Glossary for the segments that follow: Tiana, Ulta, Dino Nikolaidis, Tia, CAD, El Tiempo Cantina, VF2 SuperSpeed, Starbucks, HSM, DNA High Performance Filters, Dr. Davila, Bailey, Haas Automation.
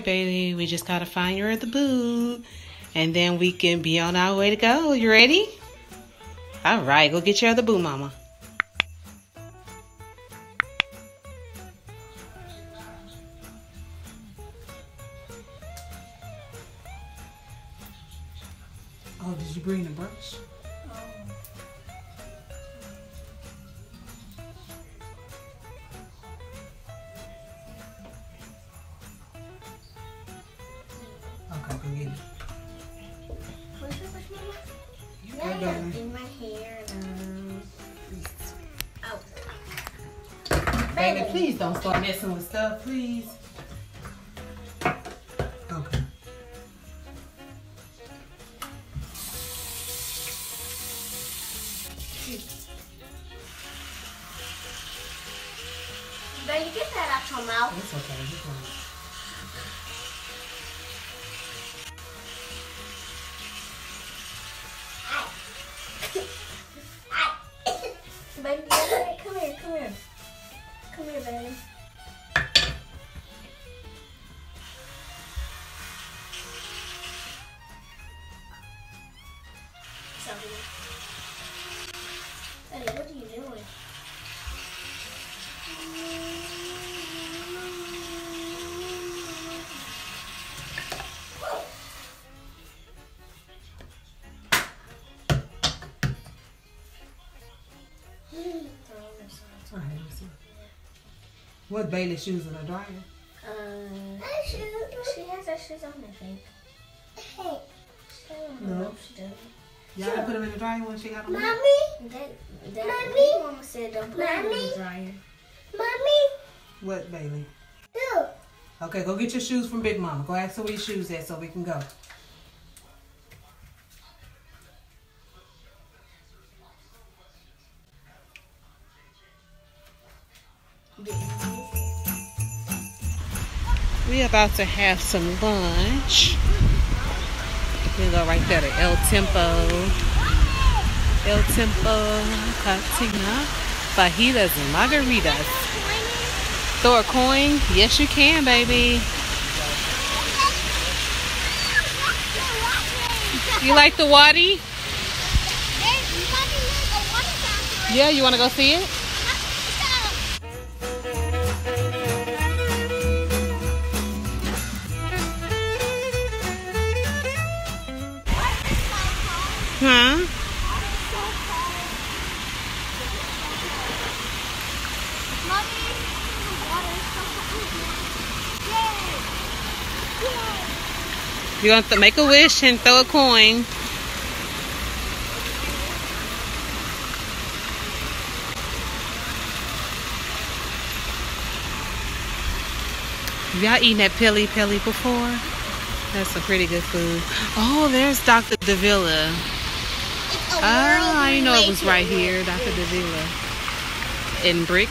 Bailey, we just gotta find her at the booth and then we can be on our way to go. You ready? All right, go get your other boo mama. Oh, did you bring the brush? In my hair. Oh. Baby, please don't start messing with stuff, please. Okay. Baby, get that out your mouth. It's okay. It's okay. Baby, come here, come here. Come here, baby. Sorry. Baby, what are you doing? What Bailey's shoes in her dryer? She has her shoes on, I think. Hey. No. Y'all sure. Put them in the dryer when she got them. Mommy? That Mommy? Mama said don't put them in the dryer. Mommy? What, Bailey? Who? Okay, go get your shoes from Big Mama. Go ask her where your shoes at so we can go. We're about to have some lunch. We'll go right there to El Tiempo Cantina. Fajitas and margaritas. Throw a coin? Yes, you can, baby. You like the wadi? Yeah, you want to go see it? Huh? You want to make a wish and throw a coin. Y'all eaten that peli before? That's some pretty good food. Oh, there's Dr. Davila. Oh, I didn't know it was right here, Dr. Davila. In Bricks.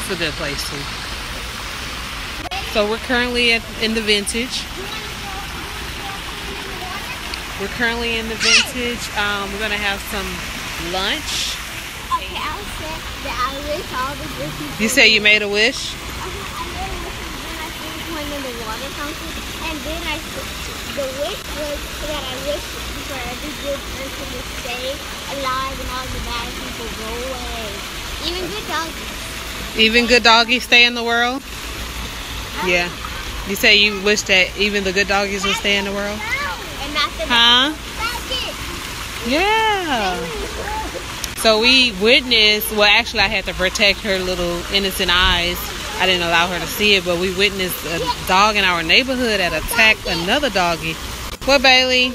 It's a good place too. So we're currently in the vintage. We're gonna have some lunch. Okay, I said that I wish all the wishes. You say you made a wish? I made a wish and then I threw the coin in the water fountain, and then I the wish was that I wished for every good person to stay alive and all the bad people go away. Even good doggies. Even good doggies stay in the world? Yeah. You say you wish that even the good doggies would stay in the world? And not the bad kids. Yeah. So we witnessed, well actually I had to protect her little innocent eyes. I didn't allow her to see it, but we witnessed a dog in our neighborhood that attacked another doggy. What, Bailey?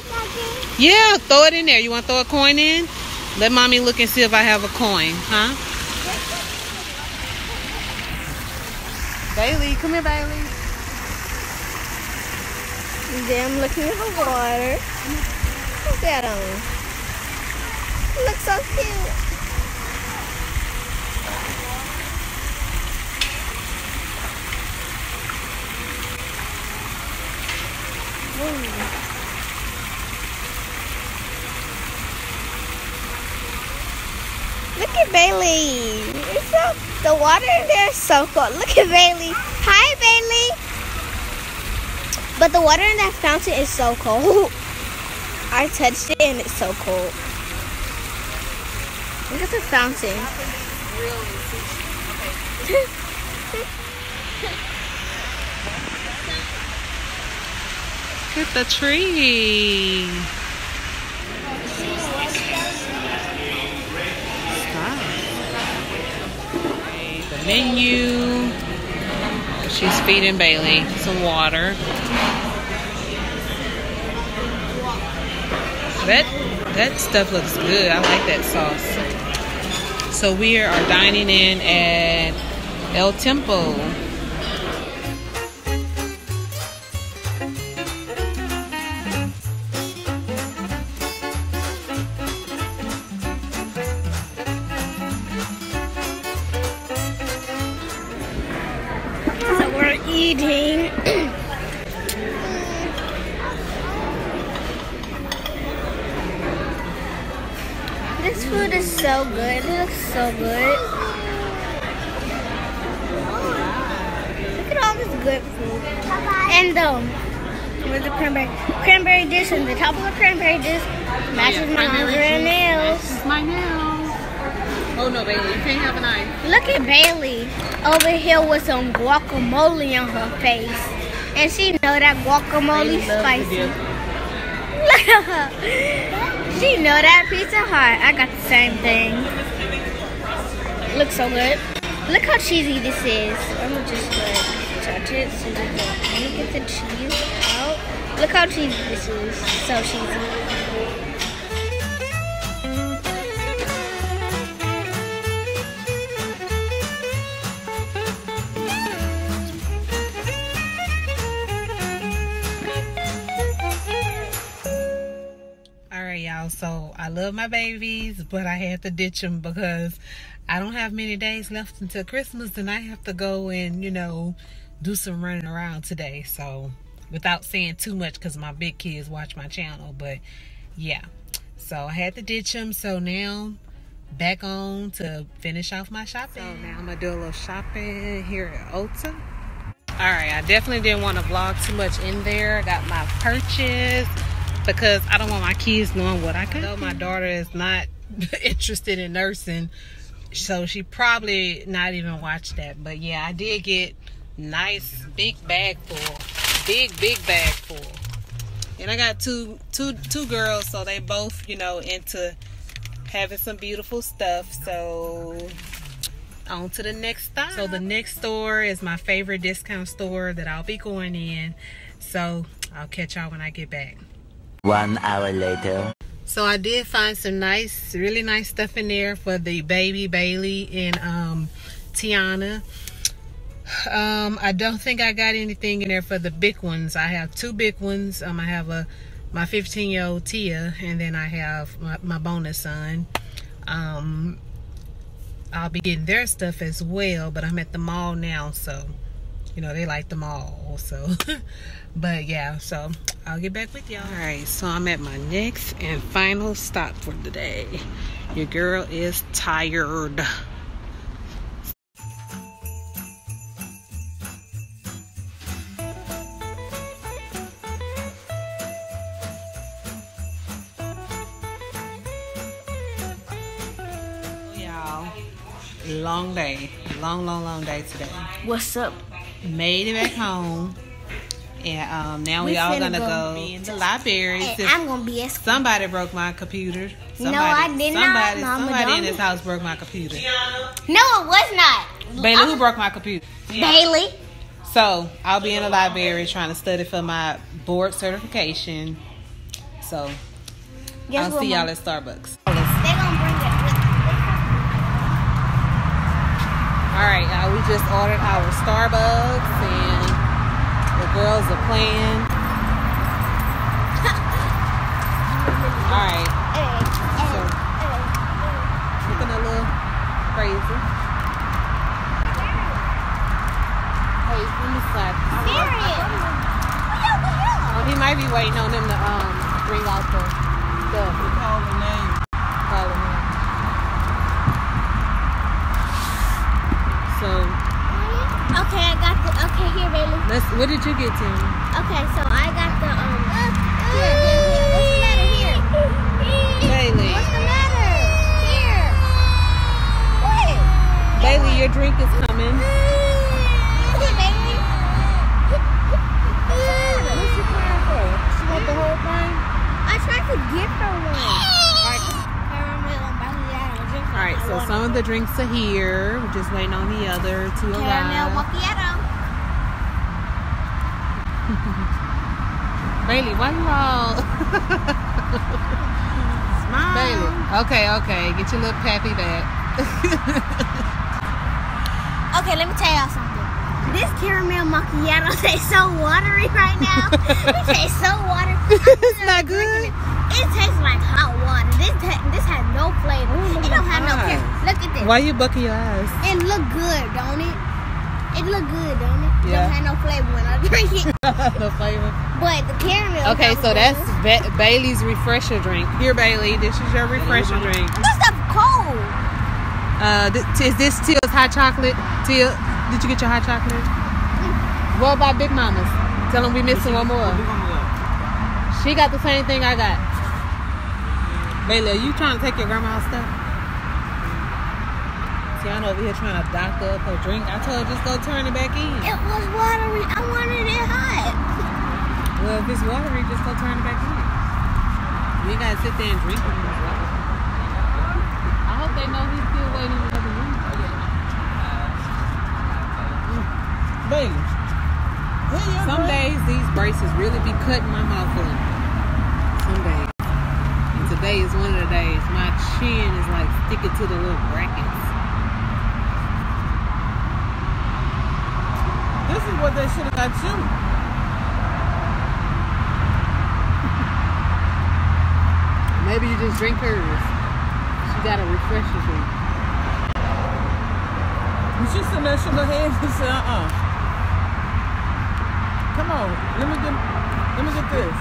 Yeah, throw it in there. You want to throw a coin in? Let Mommy look and see if I have a coin, huh? Bailey, come here, Bailey. Then I'm looking at the water. What's that on? It looks so cute. Ooh. Look at Bailey. It's so, the water in there is so cold. Look at Bailey. Hi, Bailey. But the water in that fountain is so cold. I touched it and it's so cold. Look at the fountain. Look at the tree. The menu. She's feeding Bailey some water. That stuff looks good. I like that sauce. So we are dining in at El Tiempo. So we're eating. This food is so good. It looks so good. Look at all this good food. And with the cranberry dish, and the top of the cranberry dish matches my fingernails. Matches my nails. Oh no, Bailey, you can't have a knife. Look at Bailey over here with some guacamole on her face, and she know that guacamole spicy. Look at her. She know that Pizza Hut. I got the same thing. Looks so good. Look how cheesy this is. I'm gonna just touch it. So let me get the cheese out. Look how cheesy this is. So cheesy. So I love my babies, but I had to ditch them because I don't have many days left until Christmas, and I have to go and, you know, do some running around today. So without saying too much, because my big kids watch my channel, but yeah, so I had to ditch them. So now back on to finish off my shopping. So now I'm gonna do a little shopping here at Ulta. All right, I definitely didn't want to vlog too much in there. I got my purchase, because I don't want my kids knowing what I could. I know my daughter is not interested in nursing, so she probably not even watched that. But yeah, I did get nice big bag full, and I got two girls, so they both, you know, into having some beautiful stuff. So on to the next stop. So the next store is my favorite discount store that I'll be going in. So I'll catch y'all when I get back. 1 hour later. So I did find some nice, really nice stuff in there for the baby Bailey and Tiana. I don't think I got anything in there for the big ones. I have two big ones. I have my 15-year-old Tia, and then I have my bonus son. I'll be getting their stuff as well, but I'm at the mall now, so you know, they like them all also. But yeah, so I'll get back with y'all. All right, so I'm at my next and final stop for the day. Your girl is tired. Y'all, long day. Long day today. What's up? Made it back home, and now we all gonna go in the library. Hey, I'm gonna be. Somebody broke my computer. Somebody, no, I did somebody, not. Mama, somebody in this house broke my computer. Tiana. No, it was not. Bailey, who broke my computer? Bailey. So I'll be in the library trying to study for my board certification. So I'll see y'all at Starbucks. Alright, we just ordered our Starbucks, and the girls are playing. Alright. So, looking a little crazy. Hey, let me slide. Oh, he might be waiting on them to bring out the stuff. We call the name. Call the name. So, okay, I got the, okay, here, Bailey. What did you get, Tiana? Okay, so I got the here. What's the matter here? Bailey. What's the matter? Here. What? Bailey, your drink is coming. Is it Bailey? What's she crying for? She want the whole thing? I tried to get her one. Alright, so some of the drinks are here. We're just waiting on the other to arrive. Caramel macchiato. Bailey, why you all? Smile. Bailey. Okay, okay. Get your little pappy back. Okay, let me tell y'all something. This caramel macchiato tastes so watery right now. It tastes so watery. It's not good. It tastes like hot water. This has no flavor. It don't have no flavor. Look at this. Why you bucking your eyes? It look good, don't it? It look good, don't it? Yeah. It don't have no flavor when I drink it. No flavor. But the caramel. Okay, so that's Bailey's refresher drink. Here, Bailey, this is your refresher drink. This stuff cold. Is this Tia's hot chocolate? Tia, did you get your hot chocolate? What about Big Mama's? Tell them we missing one more. She got the same thing I got. Bailey, are you trying to take your grandma's stuff? Tiana over here trying to doctor up her drink. I told her just go turn it back in. It was watery. I wanted it hot. Well, if it's watery, just go turn it back in. You ain't got to sit there and drink it. I hope they know he's still waiting in the other room. Bailey, some days these braces really be cutting my mouth up. Some days. Today is one of the days my chin is like sticking to the little brackets. This is what they should have got you. Maybe you just drink hers. She got a refresher drink. She's sitting there shaking her head and said, uh-uh. Come on, let me get this.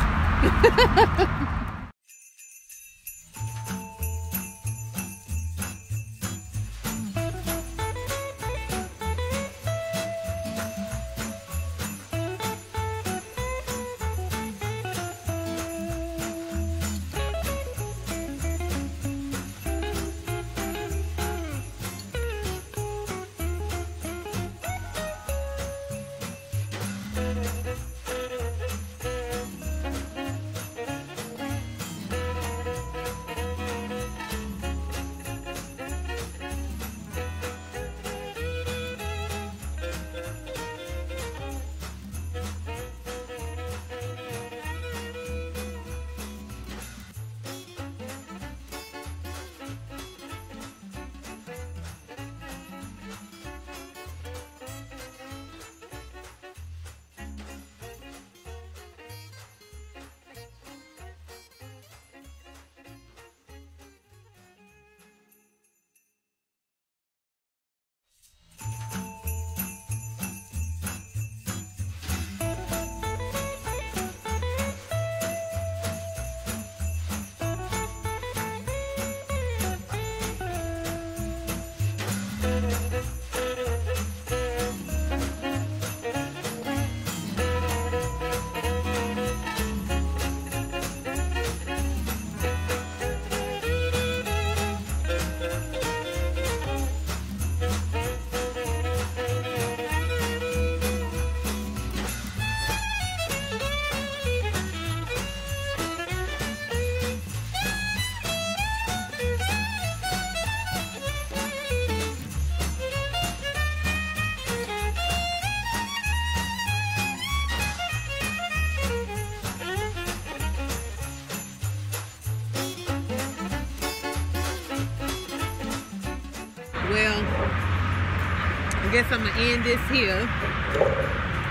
Well, I guess I'm going to end this here,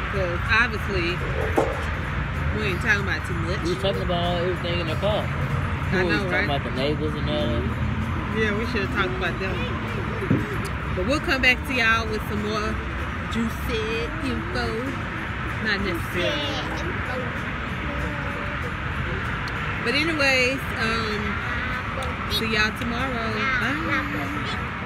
because obviously we ain't talking about too much. We're talking about everything in the car. I know, right? Talking about the neighbors and all that. Yeah, we should have talked about them. But we'll come back to y'all with some more juicy info. Not necessarily. But anyways, see y'all tomorrow. Bye.